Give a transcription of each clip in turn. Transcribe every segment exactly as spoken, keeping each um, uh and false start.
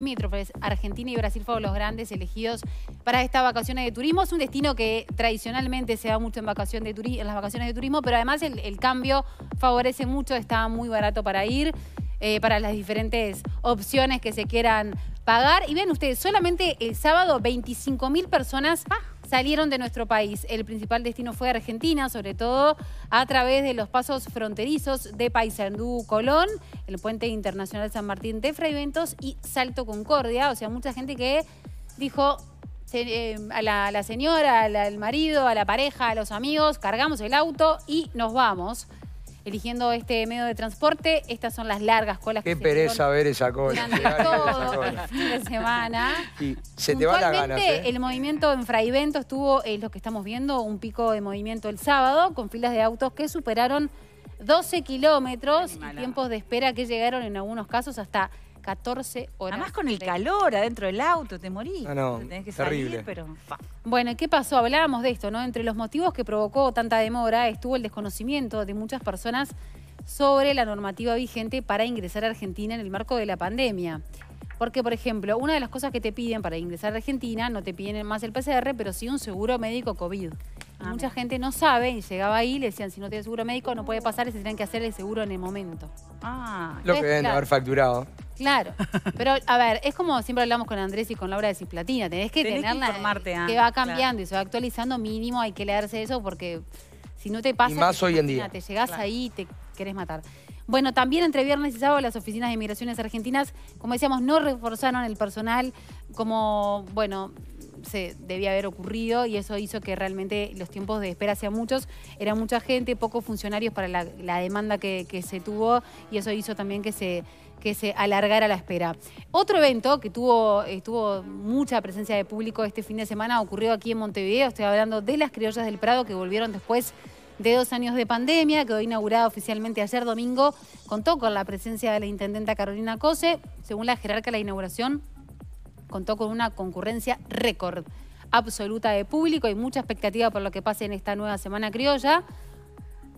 Limítrofes, Argentina y Brasil fueron los grandes elegidos para estas vacaciones de turismo. Es un destino que tradicionalmente se da mucho en, vacación de turi en las vacaciones de turismo, pero además el, el cambio favorece mucho, está muy barato para ir, eh, para las diferentes opciones que se quieran pagar. Y vean ustedes, solamente el sábado veinticinco mil personas salieron de nuestro país. El principal destino fue Argentina, sobre todo a través de los pasos fronterizos de Paisandú-Colón, el Puente Internacional San Martín de Fray Bentos y Salto Concordia. O sea, mucha gente que dijo eh, a, la, a la señora, a la, al marido, a la pareja, a los amigos, cargamos el auto y nos vamos. Eligiendo este medio de transporte, estas son las largas colas que se... Qué pereza ver esa cola. Todo el fin de semana. Y se te va la ganas, ¿eh? El movimiento en Fraivento estuvo, es lo que estamos viendo, un pico de movimiento el sábado, con filas de autos que superaron doce kilómetros y tiempos de espera que llegaron en algunos casos hasta catorce horas. Además con el calor adentro del auto, te morís. No, no, tenés que terrible. Salir, pero... Bueno, ¿qué pasó? Hablábamos de esto, ¿no? Entre los motivos que provocó tanta demora estuvo el desconocimiento de muchas personas sobre la normativa vigente para ingresar a Argentina en el marco de la pandemia. Porque, por ejemplo, una de las cosas que te piden para ingresar a Argentina, no te piden más el P C R, pero sí un seguro médico COVID. Ah, mucha gente no sabe y llegaba ahí y le decían, si no tienes seguro médico no puede pasar y se tienen que hacer el seguro en el momento. Ah, lo que deben haber facturado. Claro, pero a ver, es como siempre hablamos con Andrés y con Laura de Cisplatina, tenés que tenés tenerla, que informarte, ah, que va cambiando, claro, y se va actualizando, mínimo hay que leerse eso porque si no te pasa... Y más te, hoy en día. Te llegás, claro, ahí y te querés matar. Bueno, también entre viernes y sábado las oficinas de inmigraciones argentinas, como decíamos, no reforzaron el personal como, bueno... se debía haber ocurrido y eso hizo que realmente los tiempos de espera sean muchos. Era mucha gente, pocos funcionarios para la, la demanda que, que se tuvo y eso hizo también que se, que se alargara la espera. Otro evento que tuvo, eh, tuvo mucha presencia de público este fin de semana ocurrió aquí en Montevideo. Estoy hablando de las Criollas del Prado que volvieron después de dos años de pandemia, quedó inaugurada oficialmente ayer domingo. Contó con la presencia de la intendenta Carolina Cose. Según la jerarca, la inauguración contó con una concurrencia récord absoluta de público y mucha expectativa por lo que pase en esta nueva Semana Criolla.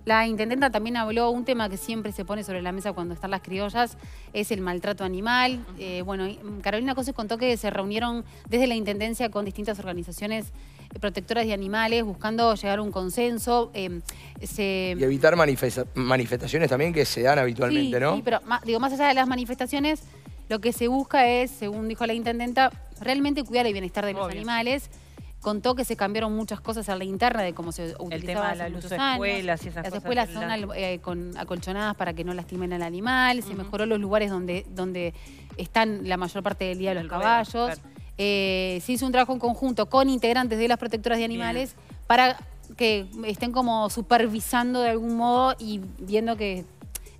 La intendenta también habló un tema que siempre se pone sobre la mesa cuando están las criollas, es el maltrato animal. Eh, bueno, Carolina Cose contó que se reunieron desde la intendencia con distintas organizaciones protectoras de animales, buscando llegar a un consenso. Eh, se... Y evitar manifesta- manifestaciones también que se dan habitualmente, sí, ¿no? Sí, pero más, digo, más allá de las manifestaciones... Lo que se busca es, según dijo la intendenta, realmente cuidar el bienestar de los Obvio. animales. Contó que se cambiaron muchas cosas a la interna de cómo se utilizaba el tema de la luz de escuelas y esas las cosas. Las escuelas son al, eh, con, acolchonadas para que no lastimen al animal. Se uh-huh. mejoró los lugares donde, donde están la mayor parte del día los el caballos. Ruedo, claro. eh, se hizo un trabajo en conjunto con integrantes de las protectoras de animales Bien. para que estén como supervisando de algún modo y viendo que...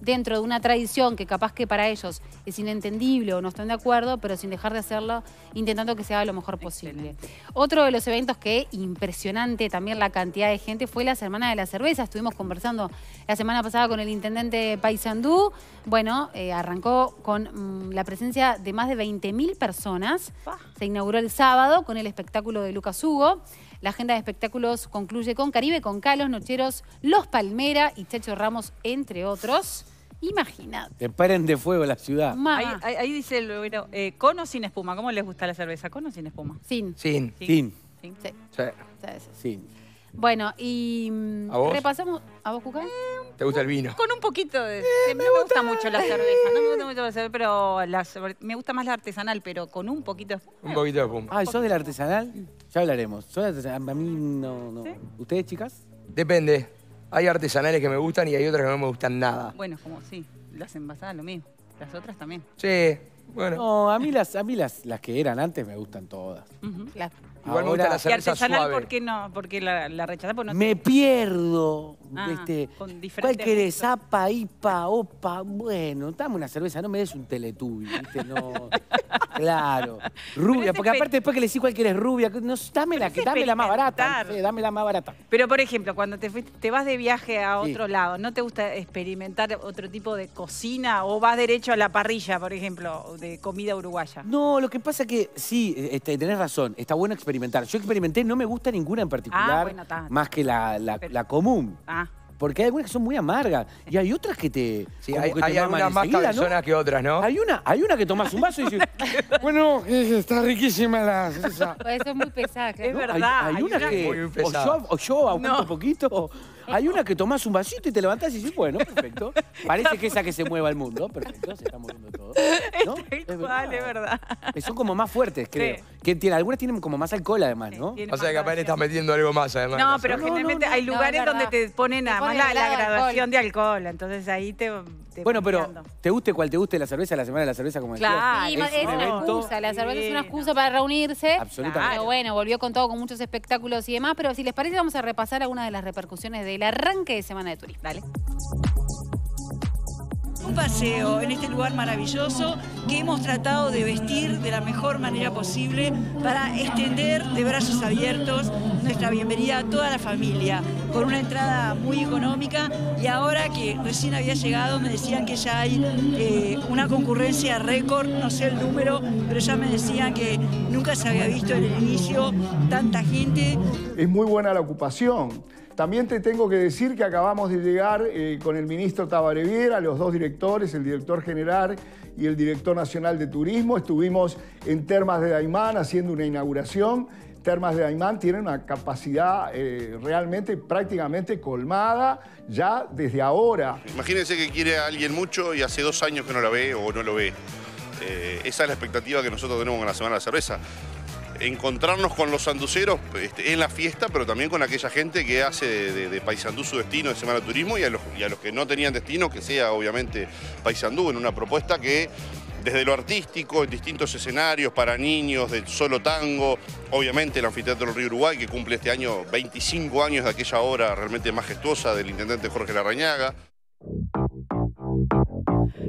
dentro de una tradición que capaz que para ellos es inentendible o no están de acuerdo, pero sin dejar de hacerlo, intentando que se haga lo mejor posible. Excelente. Otro de los eventos que, impresionante también la cantidad de gente, fue la Semana de la Cerveza. Estuvimos conversando la semana pasada con el intendente Paisandú. Bueno, eh, arrancó con mmm, la presencia de más de veinte mil personas. Se inauguró el sábado con el espectáculo de Lucas Hugo. La agenda de espectáculos concluye con Caribe, con Carlos Nocheros, Los Palmeras y Checho Ramos, entre otros. Imagínate. Te paren de fuego la ciudad. Ahí, ahí, ahí dice, el, bueno, eh, ¿con o sin espuma? ¿Cómo les gusta la cerveza? ¿Con o sin espuma? Sin. Sin. Sin. Sin. Sin. Sí. Sí. Sí. Sin. Bueno, y... ¿A vos? Repasamos... ¿A vos, Cuca? Eh, ¿Te gusta el vino? Con un poquito de... Eh, de me no me gusta, gusta mucho la cerveza. No me gusta mucho la cerveza, pero... La, me gusta más la artesanal, pero con un poquito de espuma. Un poquito de espuma. Ah, ¿sos de la artesanal? Ya hablaremos. ¿Sos de artesanal? A mí no... no. ¿Sí? ¿Ustedes, chicas? Depende. Hay artesanales que me gustan y hay otras que no me gustan nada. Bueno, como sí, las envasadas lo mismo. Las otras también. Sí, bueno. No, a mí las, a mí las, las que eran antes me gustan todas. Uh-huh. Claro. Igual me gusta la cerveza suave. ¿Y artesanal por qué no? Porque la, la rechazás por no... Me te... pierdo. Ah, este, con diferentes... ¿Cuál querés? Apa, ipa, opa. Bueno, dame una cerveza, no me des un teletubi, ¿viste? No. Claro. Rubia, porque aparte después que le decís cuál querés rubia, no, dame la que, dame la más barata. No sé, dame la más barata. Pero, por ejemplo, cuando te, te vas de viaje a otro sí. lado, ¿no te gusta experimentar otro tipo de cocina o vas derecho a la parrilla, por ejemplo, de comida uruguaya? No, lo que pasa es que sí, este, tenés razón, está bueno experimentar. Yo experimenté, no me gusta ninguna en particular, ah, bueno, más que la, la, la común. Ah. porque hay algunas que son muy amargas y hay otras que te... Sí, hay, que te hay algunas más cabezonas, ¿no?, que otras, ¿no? Hay una, hay una que tomás un vaso y dices... Bueno, está riquísima la salsa. Pues son muy pesadas, ¿no? Es verdad. Hay, hay, hay una, una que... O yo, o yo aumento no. un poquito... Hay una que tomás un vasito y te levantás y dices, bueno, perfecto. Parece que esa que se mueva el mundo, perfecto, se está moviendo todo. ¿No? Es igual, es verdad. Son como más fuertes, creo. Sí. Que tiene, algunas tienen como más alcohol, además, ¿no? Sí, o sea, capaz le estás metiendo algo más, además. No, pero no, generalmente no, no, hay lugares no, donde te ponen además ponen la, la graduación alcohol. de alcohol. Entonces ahí te... te bueno, pero mirando. Te guste cual te guste la cerveza, la Semana de la Cerveza, como decías. Claro, sí, es, es una excusa. La cerveza sí. es una excusa para reunirse. Absolutamente. Pero claro, bueno, volvió con todo, con muchos espectáculos y demás. Pero si les parece, vamos a repasar algunas de las repercusiones de el arranque de Semana de Turismo. Dale. Un paseo en este lugar maravilloso que hemos tratado de vestir de la mejor manera posible para extender de brazos abiertos nuestra bienvenida a toda la familia, con una entrada muy económica, y ahora que recién había llegado me decían que ya hay eh, una concurrencia récord, no sé el número, pero ya me decían que nunca se había visto en el inicio tanta gente. Es muy buena la ocupación. También te tengo que decir que acabamos de llegar eh, con el ministro Tabaré Viera, los dos directores, el director general y el director nacional de turismo. Estuvimos en Termas de Daymán haciendo una inauguración. Termas de Daymán tiene una capacidad eh, realmente prácticamente colmada ya desde ahora. Imagínense que quiere a alguien mucho y hace dos años que no la ve o no lo ve. Eh, esa es la expectativa que nosotros tenemos con la Semana de la Cerveza. Encontrarnos con los sanduceros este, en la fiesta, pero también con aquella gente que hace de, de, de Paisandú su destino de Semana de Turismo, y a, los, y a los que no tenían destino, que sea obviamente Paisandú, en una propuesta que desde lo artístico, en distintos escenarios para niños, del solo tango, obviamente el Anfiteatro del Río Uruguay, que cumple este año veinticinco años de aquella obra realmente majestuosa del intendente Jorge Larrañaga.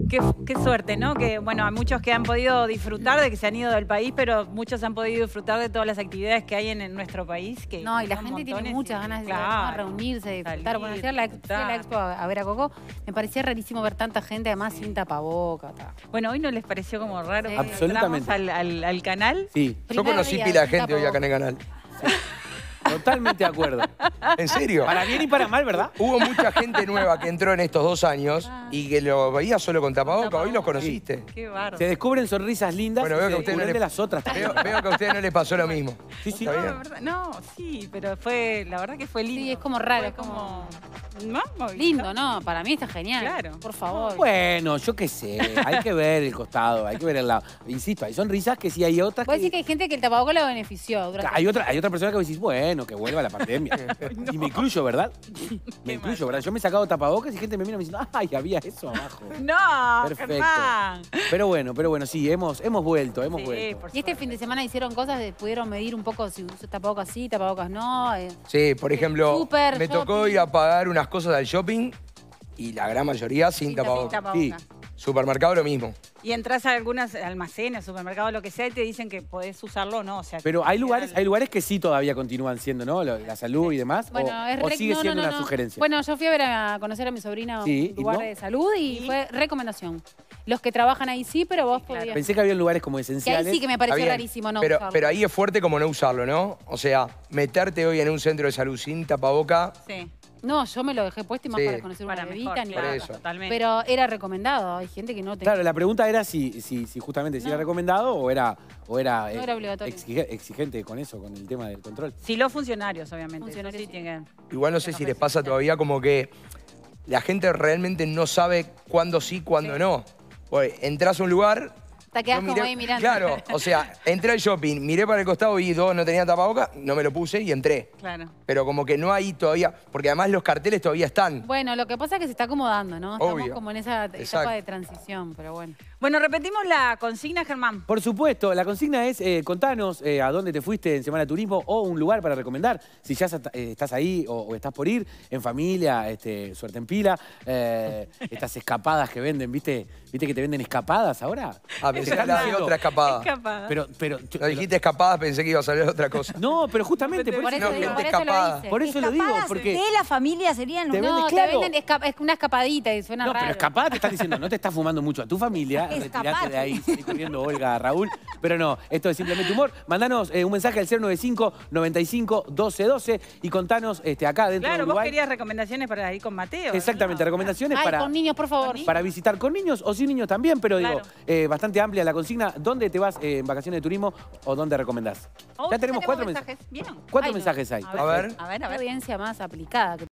Qué, qué suerte, ¿no? Que, bueno, hay muchos que han podido disfrutar de que se han ido del país, pero muchos han podido disfrutar de todas las actividades que hay en, en nuestro país. Que no, y la gente tiene muchas y, ganas de claro, reunirse, de disfrutar. Bueno, ayer la, la expo a, a ver a Coco, me parecía rarísimo ver tanta gente, además sin tapaboca. Tal. Bueno, ¿hoy no les pareció como raro? Sí. Absolutamente. Al, al, al canal? Sí. Primer Yo conocí día, pila de gente tapaboca. hoy acá en el canal. Sí. Totalmente de acuerdo. ¿En serio? Para bien y para mal, ¿verdad? Hubo mucha gente nueva que entró en estos dos años ah. y que lo veía solo con tapabocas. Tapabocas. Hoy los conociste. Sí. Qué bárbaro. Se descubren sonrisas lindas bueno, veo y se que descubren no les... de las otras. Veo, veo que a ustedes no les pasó lo mismo. Sí, sí. No, verdad, no, sí, pero fue, la verdad que fue lindo. Sí, es como raro, es como... ¿No? Lindo, ¿no? Para mí está genial. Claro. Por favor. Bueno, yo qué sé. Hay que ver el costado, hay que ver el lado. Insisto, hay sonrisas que sí, hay otras que... Vos decís que hay gente que el tapabocas la benefició. Hay otra, hay otra persona que vos decís, bueno, que vuelva la pandemia. No. Y me incluyo, ¿verdad? Me incluyo, ¿verdad? Yo me he sacado tapabocas y gente me mira y me dice, ¡ay, había eso abajo! ¡No! Perfecto. Germán. Pero bueno, pero bueno, sí, hemos, hemos vuelto, hemos sí, vuelto. Y este fin de semana hicieron cosas, de, pudieron medir un poco si usó tapabocas sí, tapabocas no. Eh. Sí, por ejemplo, Super me tocó shopping. ir a pagar unas cosas al shopping y la gran mayoría sin, sin tapabocas. tapabocas. Sí. Supermercado lo mismo. Y entras a algunos almacenes, supermercados, lo que sea, y te dicen que podés usarlo o no. O sea, pero hay lugares, hay lugares que sí todavía continúan siendo, ¿no? La salud y demás. Bueno, o, es o sigue no, siendo no, no, una no. sugerencia. Bueno, yo fui a ver a conocer a mi sobrina sí, un lugar no. de salud y, y fue recomendación. Los que trabajan ahí sí, pero vos sí, claro. podías... Pensé que había lugares como esenciales. Y ahí sí que me pareció Habían, rarísimo no pero, usarlo. Pero ahí es fuerte como no usarlo, ¿no? O sea, meterte hoy en un centro de salud sin tapaboca... Sí. No, yo me lo dejé puesto y más sí. para conocer una bebita ni nada. Totalmente. Pero era recomendado, hay gente que no tenía. Claro, la pregunta era si, si, si justamente no. si era recomendado o era, o era, no eh, era obligatorio. exigente con eso, con el tema del control. Si los funcionarios, obviamente. Funcionarios sí tienen. Igual no sé si les pasa todavía como que la gente realmente no sabe cuándo sí, cuándo sí. no. Oye, entras a un lugar... Te quedás no, como miré, ahí mirando. Claro, o sea, entré al shopping, miré para el costado y dos, no tenía tapabocas, no me lo puse y entré. Claro. Pero como que no hay todavía, porque además los carteles todavía están. Bueno, lo que pasa es que se está acomodando, ¿no? Obvio. Estamos como en esa etapa Exacto. de transición, pero bueno. Bueno, repetimos la consigna, Germán. Por supuesto, la consigna es, eh, contanos eh, a dónde te fuiste en Semana de Turismo o un lugar para recomendar. Si ya estás ahí o, o estás por ir, en familia, este, suerte en pila, eh, estas escapadas que venden, ¿viste? ¿Viste que te venden escapadas ahora? Ah, pensé que había otra escapada. escapada. Pero, pero, yo, no dijiste escapadas, pensé que iba a salir otra cosa. No, pero justamente por, por eso, eso, no, por eso lo dice. Por eso escapadas lo digo, porque... de la familia serían... No, venden, claro. te venden esca una escapadita y suena no, raro. No, pero escapada te están diciendo, no te estás fumando mucho a tu familia. escapar. De ahí, estoy corriendo, Olga, Raúl. Pero no, esto es simplemente humor. Mandanos eh, un mensaje al cero noventa y cinco, noventa y cinco, doce doce y contanos este, acá dentro claro, de Uruguay. Claro, vos querías recomendaciones para ir con Mateo. Exactamente, no, recomendaciones ay, para... con niños, por favor. Para visitar con niños o sin niños también, pero claro. digo, eh, bastante amplia la consigna. ¿Dónde te vas eh, en vacaciones de turismo o dónde recomendás? Oh, ya tenemos cuatro mensajes. Mensajes. ¿Vieron? Cuatro ay, no. mensajes hay. A ver, a ver, a ver. Audiencia más aplicada que